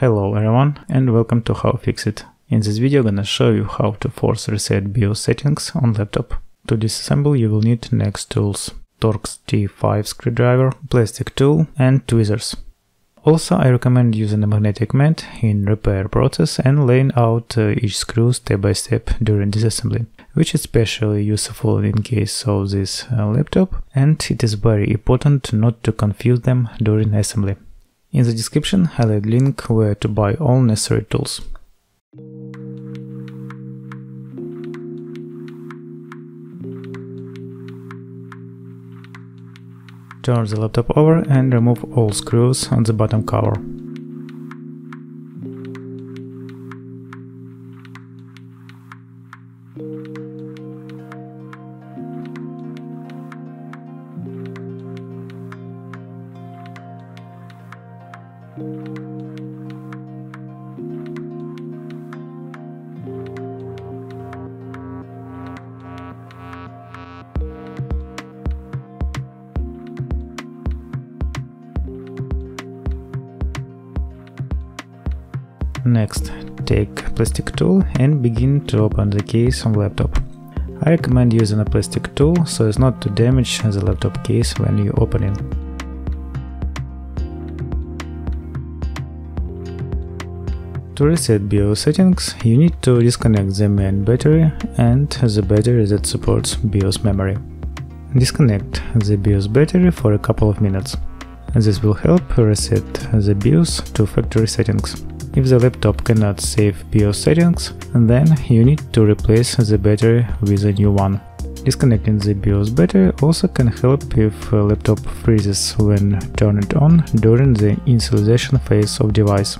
Hello everyone and welcome to How-FixIT. In this video I'm gonna show you how to force reset BIOS settings on laptop. To disassemble you will need next tools: Torx T5 screwdriver, plastic tool and tweezers. Also I recommend using a magnetic mat in repair process and laying out each screw step by step during disassembly, which is especially useful in case of this laptop, and it is very important not to confuse them during assembly. In the description I'll add link where to buy all necessary tools. Turn the laptop over and remove all screws on the bottom cover. Next, take plastic tool and begin to open the case on laptop. I recommend using a plastic tool so as not to damage the laptop case when you open it. To reset BIOS settings, you need to disconnect the main battery and the battery that supports BIOS memory. Disconnect the BIOS battery for a couple of minutes. This will help reset the BIOS to factory settings. If the laptop cannot save BIOS settings, then you need to replace the battery with a new one. Disconnecting the BIOS battery also can help if laptop freezes when turned on during the initialization phase of device.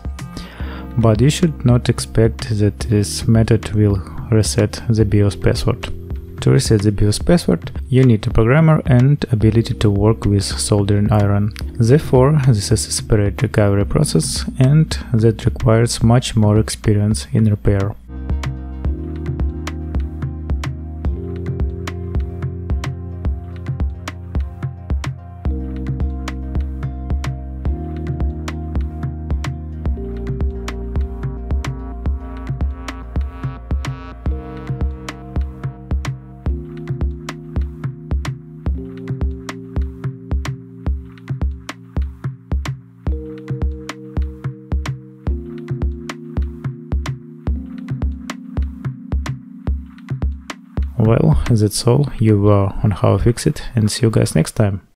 But you should not expect that this method will reset the BIOS password. To reset the BIOS password, you need a programmer and ability to work with soldering iron. Therefore, this is a separate recovery process and that requires much more experience in repair. Well, that's all. You were on How-FixIT and see you guys next time.